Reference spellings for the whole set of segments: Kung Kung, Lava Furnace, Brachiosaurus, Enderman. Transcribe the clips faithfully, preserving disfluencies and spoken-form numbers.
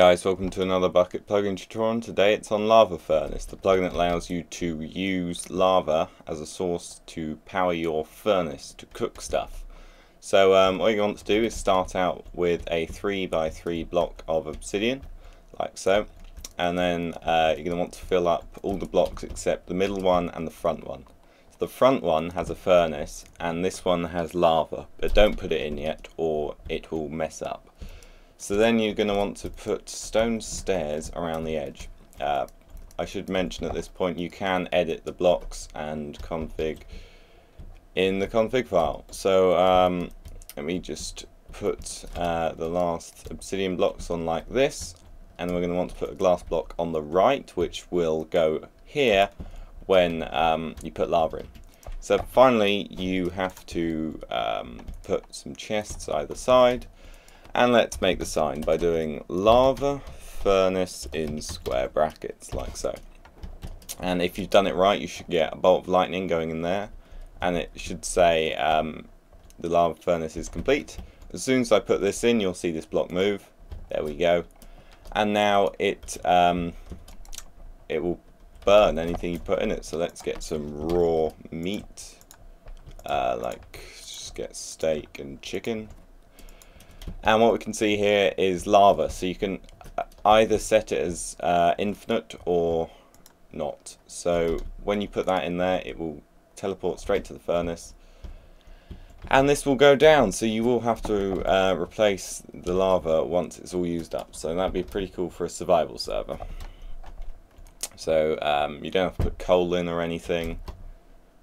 guys, welcome to another bucket plugin tutorial. Today it's on Lava Furnace, the plugin that allows you to use lava as a source to power your furnace to cook stuff. So um, all you want to do is start out with a three by three block of obsidian, like so, and then uh, you're going to want to fill up all the blocks except the middle one and the front one. So the front one has a furnace and this one has lava, but don't put it in yet or it will mess up. So then you're going to want to put stone stairs around the edge. Uh, I should mention at this point you can edit the blocks and config in the config file. So um, let me just put uh, the last obsidian blocks on like this, and we're going to want to put a glass block on the right which will go here when um, you put lava in. So finally you have to um, put some chests either side. And let's make the sign by doing lava furnace in square brackets, like so. And if you've done it right, you should get a bolt of lightning going in there. And it should say um, the lava furnace is complete. As soon as I put this in, you'll see this block move. There we go. And now it, um, it will burn anything you put in it. So let's get some raw meat, uh, like just get steak and chicken. And what we can see here is lava, so you can either set it as uh, infinite or not. So when you put that in there, it will teleport straight to the furnace. And this will go down, so you will have to uh, replace the lava once it's all used up. So that'd be pretty cool for a survival server. So um, you don't have to put coal in or anything,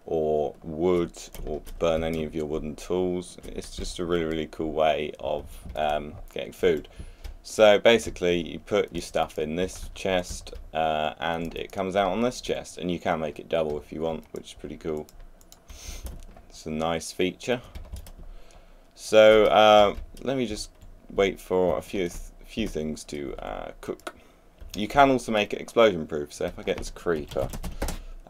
or wood, or burn any of your wooden tools. It's just a really really cool way of um, getting food. So basically you put your stuff in this chest uh, and it comes out on this chest, and you can make it double if you want, which is pretty cool. It's a nice feature. So uh, let me just wait for a few th few things to uh, cook. You can also make it explosion proof, so if I get this creeper,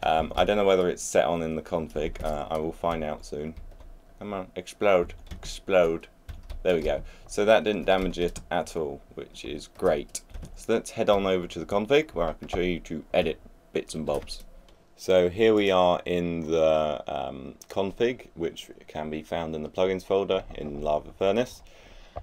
Um, I don't know whether it's set on in the config, uh, I will find out soon. Come on, explode, explode. There we go. So that didn't damage it at all, which is great. So let's head on over to the config where I can show you to edit bits and bobs. So here we are in the um, config, which can be found in the plugins folder in Lava Furnace.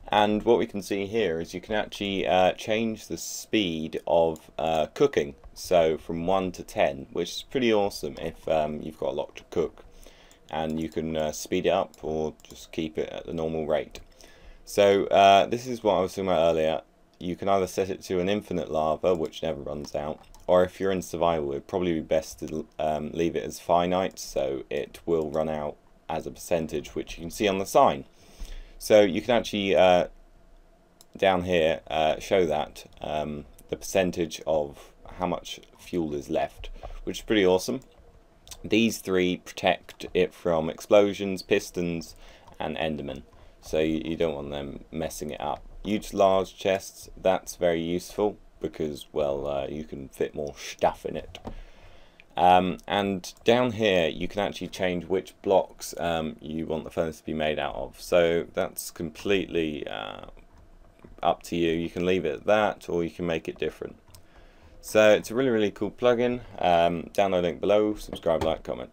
And what we can see here is you can actually uh, change the speed of uh, cooking, so from one to ten, which is pretty awesome if um, you've got a lot to cook, and you can uh, speed it up or just keep it at the normal rate. So uh, this is what I was talking about earlier. You can either set it to an infinite lava, which never runs out, or if you're in survival it would probably be best to um, leave it as finite, so it will run out as a percentage, which you can see on the sign. So you can actually, uh, down here, uh, show that, um, the percentage of how much fuel is left, which is pretty awesome. These three protect it from explosions, pistons, and endermen, so you, you don't want them messing it up. Huge large chests, that's very useful because, well, uh, you can fit more stuff in it. Um, and down here you can actually change which blocks um, you want the furnace to be made out of, so that's completely uh, up to you. You can leave it at that or you can make it different. So it's a really really cool plugin. Um, download link below, subscribe, like, comment.